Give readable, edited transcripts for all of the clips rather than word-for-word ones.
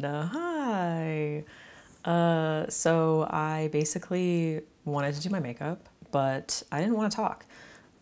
Canada. Hi. So I basically wanted to do my makeup, but I didn't want to talk.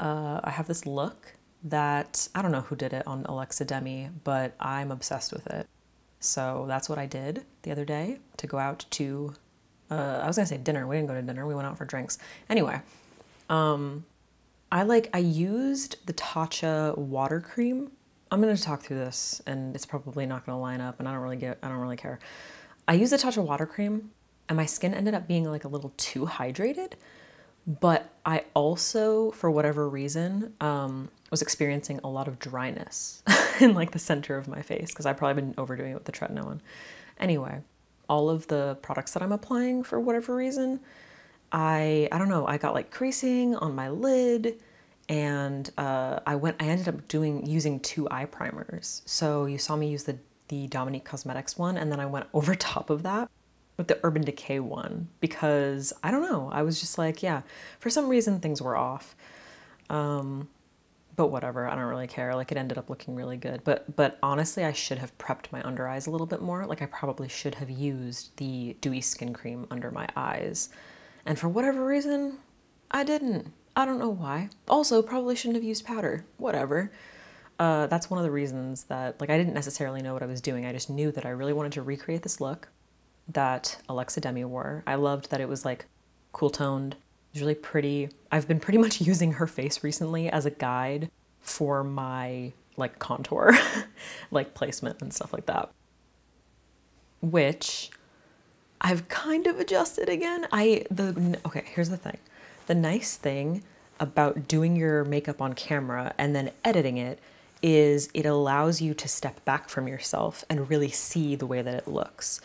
I have this look that, I don't know who did it on Alexa Demie, but I'm obsessed with it. So that's what I did the other day to go out to, I was gonna say dinner. We didn't go to dinner. We went out for drinks. Anyway, I used the Tatcha water cream. I'm gonna talk through this and it's probably not gonna line up and I don't really care. I used the Tatcha water cream and my skin ended up being like a little too hydrated, but I also, for whatever reason, was experiencing a lot of dryness in like the center of my face because I've probably been overdoing it with the tretinoin. Anyway, all of the products that I'm applying, for whatever reason, I don't know, I got like creasing on my lid and I ended up using two eye primers. So you saw me use the Dominique Cosmetics one, and then I went over top of that with the Urban Decay one because, I don't know, I was just like, yeah, for some reason things were off. But whatever, I don't really care. Like, it ended up looking really good. But honestly, I should have prepped my under eyes a little bit more. Like, I probably should have used the dewy skin cream under my eyes. And for whatever reason, I didn't. I don't know why. Also, probably shouldn't have used powder, whatever. That's one of the reasons that, like, I didn't necessarily know what I was doing. I just knew that I really wanted to recreate this look that Alexa Demie wore. I loved that it was like cool toned. It was really pretty. I've been pretty much using her face recently as a guide for my like contour, like placement and stuff like that, which I've kind of adjusted again. Okay, here's the thing. The nice thing about doing your makeup on camera and then editing it is it allows you to step back from yourself and really see the way that it looks.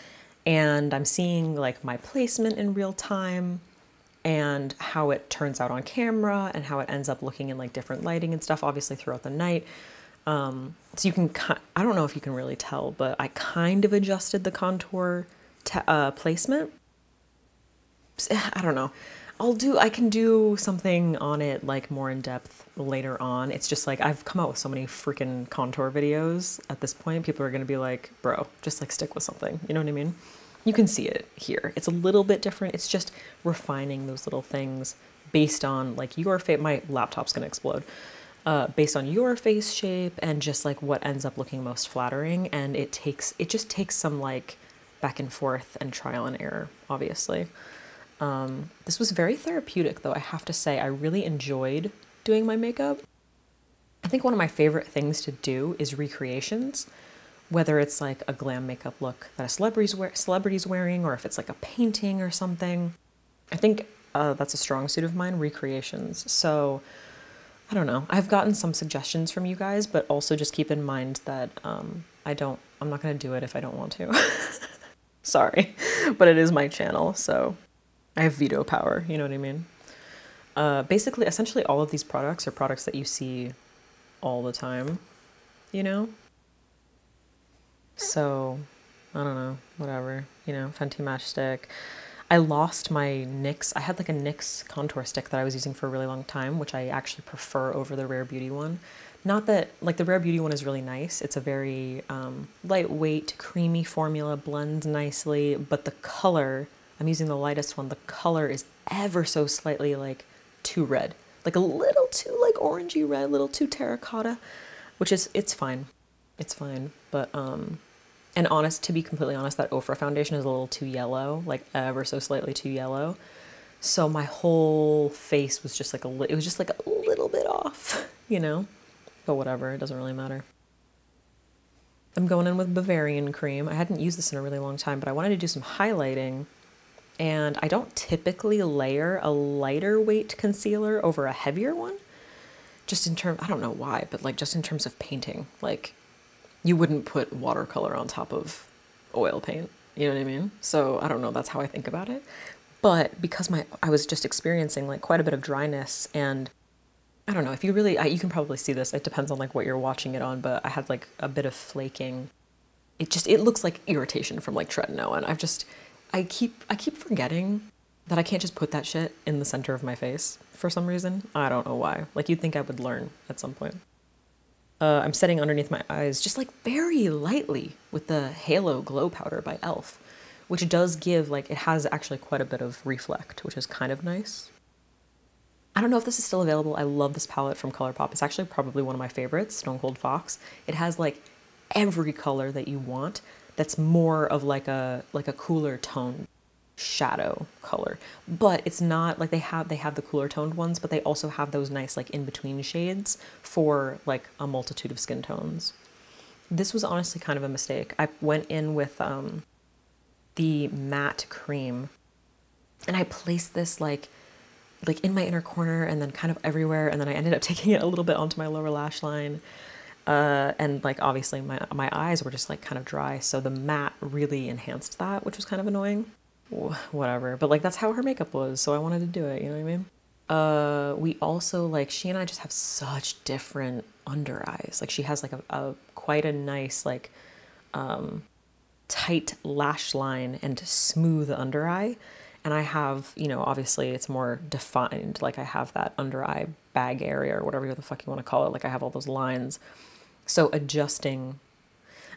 And I'm seeing like my placement in real time and how it turns out on camera and how it ends up looking in like different lighting and stuff, obviously throughout the night. So you can, I don't know if you can really tell, but I kind of adjusted the contour placement. I don't know. I can do something on it like more in depth later on. It's just like, I've come out with so many freaking contour videos at this point. People are going to be like, bro, just like stick with something. You know what I mean? You can see it here. It's a little bit different. It's just refining those little things based on like your face. My laptop's going to explode. Based on your face shape and just like what ends up looking most flattering. And it just takes some like back and forth and trial and error, obviously. This was very therapeutic though, I have to say. I really enjoyed doing my makeup. I think one of my favorite things to do is recreations, whether it's like a glam makeup look that a celebrity's wearing, or if it's like a painting or something. I think that's a strong suit of mine, recreations. So I don't know. I've gotten some suggestions from you guys, but also just keep in mind that I'm not going to do it if I don't want to. Sorry, but it is my channel, so I have veto power, you know what I mean? Basically, essentially all of these products are products that you see all the time, you know? So, I don't know, whatever, you know, Fenty Matchstick. I lost my NYX. I had like a NYX contour stick that I was using for a really long time, which I actually prefer over the Rare Beauty one. Not that, like, the Rare Beauty one is really nice. It's a very lightweight, creamy formula, blends nicely, but the color, I'm using the lightest one. The color is ever so slightly like too red, like a little too like orangey red, a little too terracotta, which is, it's fine, but, and to be completely honest, that Ofra foundation is a little too yellow, like ever so slightly too yellow. So my whole face was just like it was just like a little bit off, you know, but whatever, it doesn't really matter. I'm going in with Bavarian cream. I hadn't used this in a really long time, but I wanted to do some highlighting. And I don't typically layer a lighter weight concealer over a heavier one, just in terms, I don't know why, but like just in terms of painting, like you wouldn't put watercolor on top of oil paint, you know what I mean? So I don't know, that's how I think about it. But because I was just experiencing like quite a bit of dryness, and I don't know if you really, you can probably see this, it depends on like what you're watching it on, but I had like a bit of flaking. It looks like irritation from like tretinoin. I keep forgetting that I can't just put that shit in the center of my face for some reason. I don't know why. Like, you'd think I would learn at some point. I'm setting underneath my eyes just like very lightly with the Halo Glow Powder by e.l.f., which does give, like, it has actually quite a bit of reflect, which is kind of nice. I don't know if this is still available. I love this palette from ColourPop. It's actually probably one of my favorites, Stone Cold Fox. It has like every color that you want that's more of like a cooler tone shadow color, but it's not like they have the cooler toned ones, but they also have those nice like in-between shades for like a multitude of skin tones. This was honestly kind of a mistake. I went in with the matte cream and I placed this like in my inner corner and then kind of everywhere, and then I ended up taking it a little bit onto my lower lash line, and like obviously my eyes were just like kind of dry, so the matte really enhanced that, which was kind of annoying. Whatever, but like that's how her makeup was, so I wanted to do it, you know what I mean? We also, like, she and I just have such different under eyes. Like she has like a quite a nice like tight lash line and smooth under eye, and I have, you know, obviously it's more defined, like I have that under eye bag area or whatever the fuck you want to call it, like I have all those lines. So adjusting,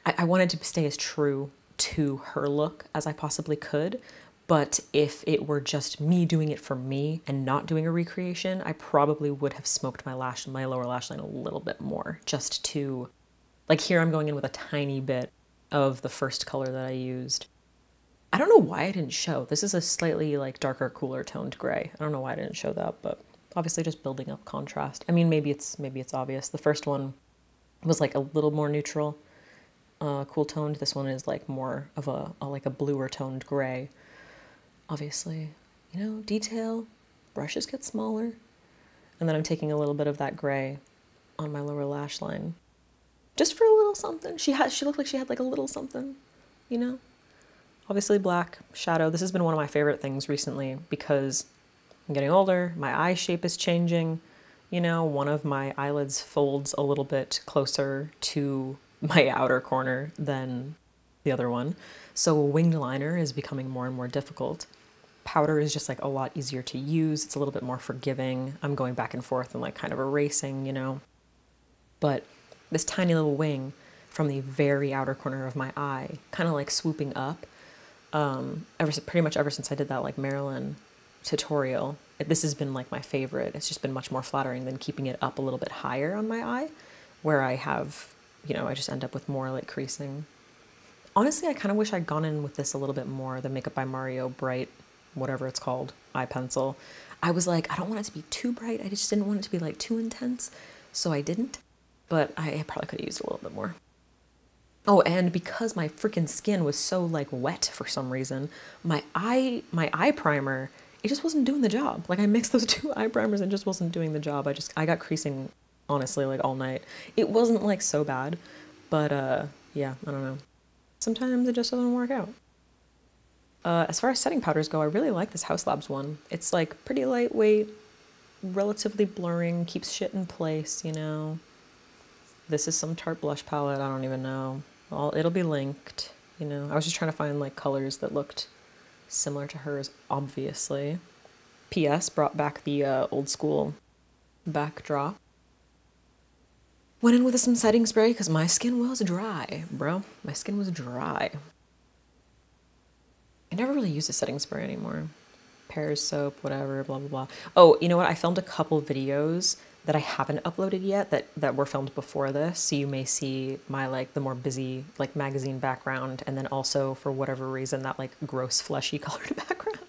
I wanted to stay as true to her look as I possibly could, but if it were just me doing it for me and not doing a recreation, I probably would have smoked my lower lash line a little bit more, just to, like, here I'm going in with a tiny bit of the first color that I used. I don't know why I didn't show. This is a slightly like darker, cooler toned gray. I don't know why I didn't show that, but obviously just building up contrast. I mean, maybe it's obvious. The first one was like a little more neutral, cool toned. This one is like more of a like a bluer toned gray. Obviously, you know, detail, brushes get smaller. And then I'm taking a little bit of that gray on my lower lash line. Just for a little something. She looked like she had like a little something, you know? Obviously black shadow. This has been one of my favorite things recently because I'm getting older, my eye shape is changing. You know, one of my eyelids folds a little bit closer to my outer corner than the other one. So a winged liner is becoming more and more difficult. Powder is just like a lot easier to use. It's a little bit more forgiving. I'm going back and forth and like kind of erasing, you know. But this tiny little wing from the very outer corner of my eye, kind of like swooping up, pretty much ever since I did that like Marilyn tutorial, this has been like my favorite. It's just been much more flattering than keeping it up a little bit higher on my eye, where I have, you know, I just end up with more like creasing. Honestly, I kind of wish I'd gone in with this a little bit more, the Makeup by Mario Bright, whatever it's called, eye pencil. I was like, I don't want it to be too bright. I just didn't want it to be like too intense. So I didn't, but I probably could have used a little bit more. Oh, and because my freaking skin was so like wet for some reason, my eye primer, it just wasn't doing the job. Like I mixed those two eye primers and it just wasn't doing the job. I got creasing, honestly, like all night. It wasn't like so bad, but yeah, I don't know. Sometimes it just doesn't work out. As far as setting powders go, I really like this Haus Labs one. It's like pretty lightweight, relatively blurring, keeps shit in place, you know. This is some Tarte blush palette, I don't even know. It'll be linked, you know. I was just trying to find like colors that looked similar to hers, obviously. P.S. brought back the old school backdrop. Went in with some setting spray because my skin was dry, bro. My skin was dry. I never really use a setting spray anymore. Pears soap, whatever, blah, blah, blah. Oh, you know what? I filmed a couple videos that I haven't uploaded yet that were filmed before this. So you may see my like the more busy like magazine background. And then also for whatever reason, that like gross fleshy colored background.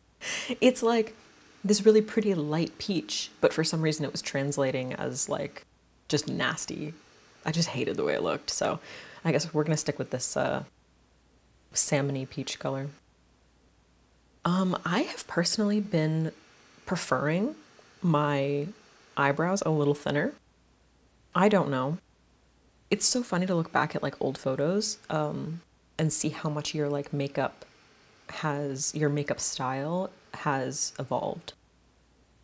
It's like this really pretty light peach, but for some reason it was translating as like just nasty. I just hated the way it looked, so I guess we're gonna stick with this salmony peach color. I have personally been preferring my eyebrows a little thinner. I don't know. It's so funny to look back at like old photos and see how much your like makeup style has evolved.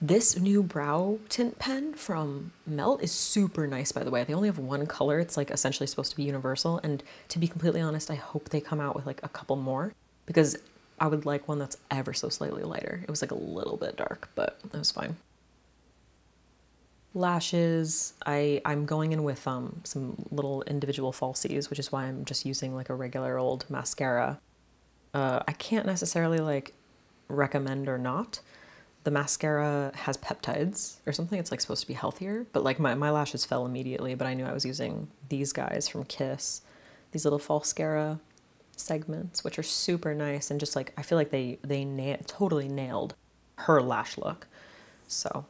This new brow tint pen from Melt is super nice, by the way. They only have one color. It's like essentially supposed to be universal. And to be completely honest, I hope they come out with like a couple more because I would like one that's ever so slightly lighter. It was like a little bit dark, but that was fine. lashes, I'm going in with some little individual falsies, which is why I'm just using like a regular old mascara. I can't necessarily like recommend or not. The mascara has peptides or something. It's like supposed to be healthier, but like my lashes fell immediately, but I knew I was using these guys from Kiss, these little Falscara segments, which are super nice. And just like, I feel like they totally nailed her lash look. So,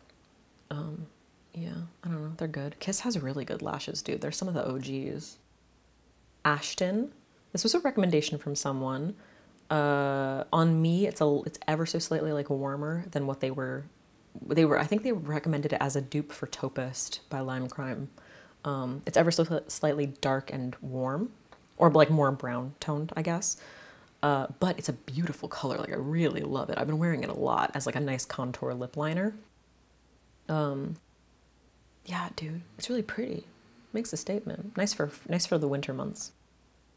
yeah, I don't know. They're good. Kiss has really good lashes, dude. They're some of the OGs. Ashton. This was a recommendation from someone. On me, it's ever so slightly like warmer than what I think they recommended it as a dupe for Topaz by Lime Crime. It's ever so slightly dark and warm, or like more brown toned, I guess. But it's a beautiful color. Like I really love it. I've been wearing it a lot as like a nice contour lip liner. Yeah, dude, it's really pretty. Makes a statement. Nice for the winter months.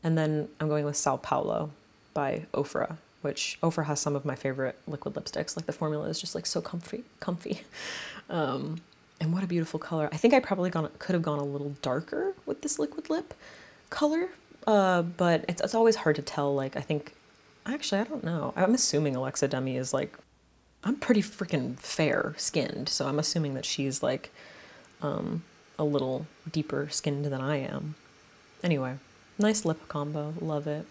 And then I'm going with Sao Paulo by Ofra, which Ofra has some of my favorite liquid lipsticks. Like the formula is just like so comfy. And what a beautiful color. I think I probably could have gone a little darker with this liquid lip color, but it's always hard to tell. Like I think, actually, I don't know. I'm assuming Alexa Demie is like, I'm pretty freaking fair skinned. So I'm assuming that she's like, a little deeper skinned than I am. Anyway, nice lip combo, love it.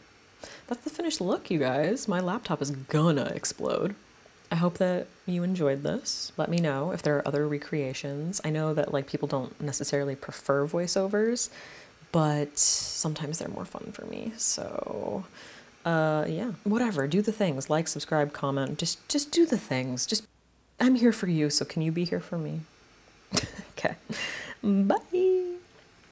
That's the finished look, you guys. My laptop is gonna explode. I hope that you enjoyed this. Let me know if there are other recreations. I know that like people don't necessarily prefer voiceovers, but sometimes they're more fun for me. So yeah, whatever, do the things. Like, subscribe, comment, just do the things. Just, I'm here for you, so can you be here for me? Okay, bye.